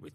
With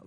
I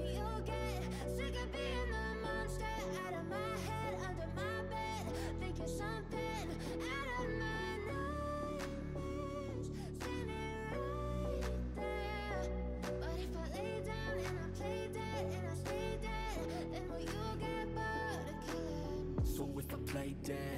you'll get sick of being the monster out of my head, under my thinking something out of my nightmares, standing right there. But if I lay down and I play dead and I stay dead, then will you get bored of killing me? So if I play dead